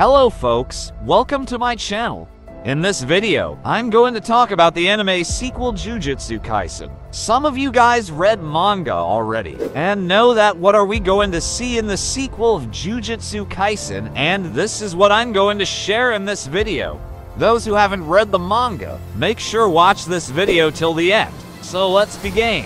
Hello folks, welcome to my channel. In this video, I'm going to talk about the anime sequel Jujutsu Kaisen. Some of you guys read manga already, and know that what are we going to see in the sequel of Jujutsu Kaisen, and this is what I'm going to share in this video. Those who haven't read the manga, make sure watch this video till the end. So let's begin.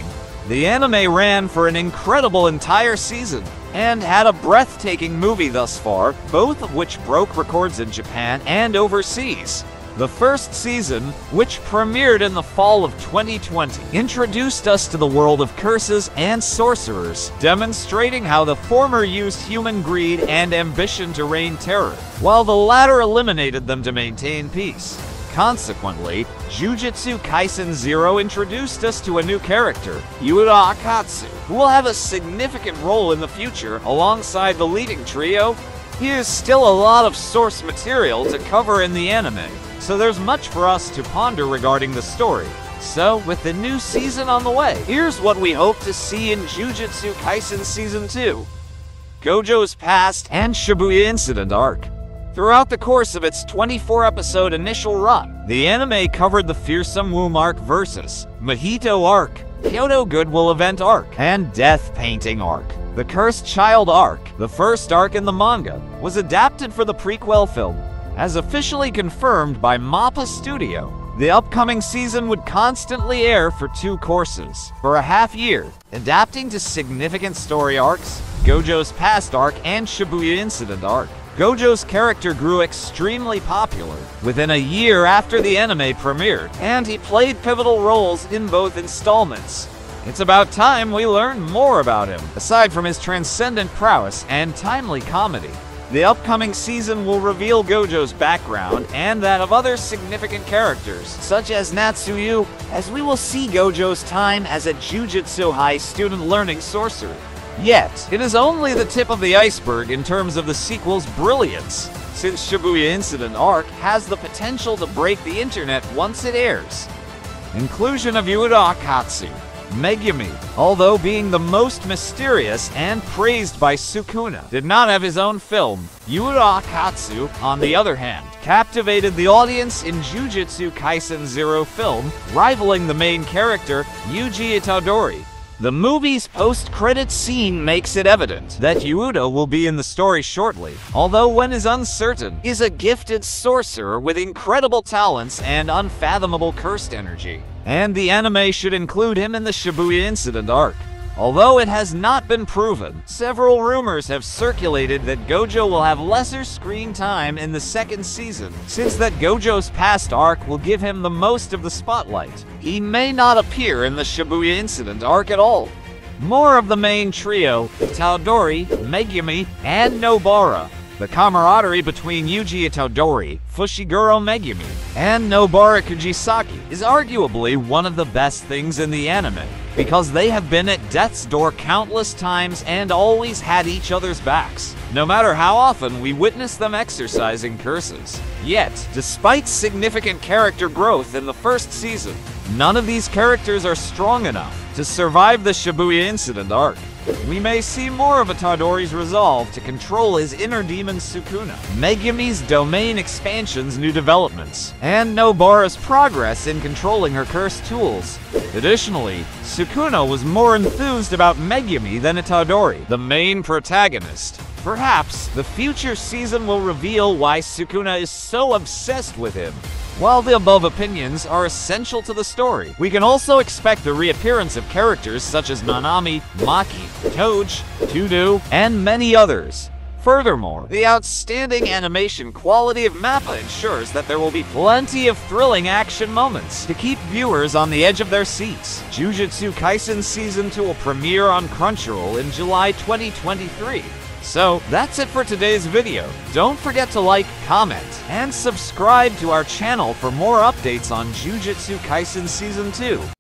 The anime ran for an incredible entire season, and had a breathtaking movie thus far, both of which broke records in Japan and overseas. The first season, which premiered in the fall of 2020, introduced us to the world of curses and sorcerers, demonstrating how the former used human greed and ambition to reign terror, while the latter eliminated them to maintain peace. Consequently, Jujutsu Kaisen 0 introduced us to a new character, Yuta Okkotsu, who will have a significant role in the future alongside the leading trio. Here's still a lot of source material to cover in the anime, so there's much for us to ponder regarding the story. So, with the new season on the way, here's what we hope to see in Jujutsu Kaisen Season 2. Gojo's Past and Shibuya Incident Arc. Throughout the course of its 24-episode initial run, the anime covered the Fearsome Womb Arc vs. Mahito Arc, Kyoto Goodwill Event Arc, and Death Painting Arc. The Cursed Child Arc, the first arc in the manga, was adapted for the prequel film. As officially confirmed by MAPPA Studio, the upcoming season would constantly air for two courses for a half year, adapting to significant story arcs, Gojo's Past Arc and Shibuya Incident Arc. Gojo's character grew extremely popular within a year after the anime premiered, and he played pivotal roles in both installments. It's about time we learn more about him, aside from his transcendent prowess and timely comedy. The upcoming season will reveal Gojo's background and that of other significant characters, such as Natsuyu, as we will see Gojo's time as a Jujutsu High student learning sorcerer. Yet, it is only the tip of the iceberg in terms of the sequel's brilliance, since Shibuya Incident Arc has the potential to break the internet once it airs. Inclusion of Yuta Okkotsu. Megumi, although being the most mysterious and praised by Sukuna, did not have his own film. Yuta Okkotsu, on the other hand, captivated the audience in Jujutsu Kaisen 0 film, rivaling the main character, Yuji Itadori. The movie's post-credits scene makes it evident that Yuta will be in the story shortly, although when is uncertain, is a gifted sorcerer with incredible talents and unfathomable cursed energy. And the anime should include him in the Shibuya Incident Arc. Although it has not been proven, several rumors have circulated that Gojo will have lesser screen time in the second season, since that Gojo's Past Arc will give him the most of the spotlight. He may not appear in the Shibuya Incident Arc at all. More of the main trio, Itadori, Megumi, and Nobara. The camaraderie between Yuji Itadori, Fushiguro Megumi, and Nobara Kujisaki is arguably one of the best things in the anime, because they have been at death's door countless times and always had each other's backs, no matter how often we witness them exercising curses. Yet, despite significant character growth in the first season, none of these characters are strong enough to survive the Shibuya Incident Arc. We may see more of Itadori's resolve to control his inner demon Sukuna, Megumi's domain expansion's new developments, and Nobara's progress in controlling her cursed tools. Additionally, Sukuna was more enthused about Megumi than Itadori, the main protagonist. Perhaps the future season will reveal why Sukuna is so obsessed with him. While the above opinions are essential to the story, we can also expect the reappearance of characters such as Nanami, Maki, Toji, Toudou, and many others. Furthermore, the outstanding animation quality of MAPPA ensures that there will be plenty of thrilling action moments to keep viewers on the edge of their seats. Jujutsu Kaisen Season 2 will premiere on Crunchyroll in July 2023. So, that's it for today's video. Don't forget to like, comment, and subscribe to our channel for more updates on Jujutsu Kaisen Season 2.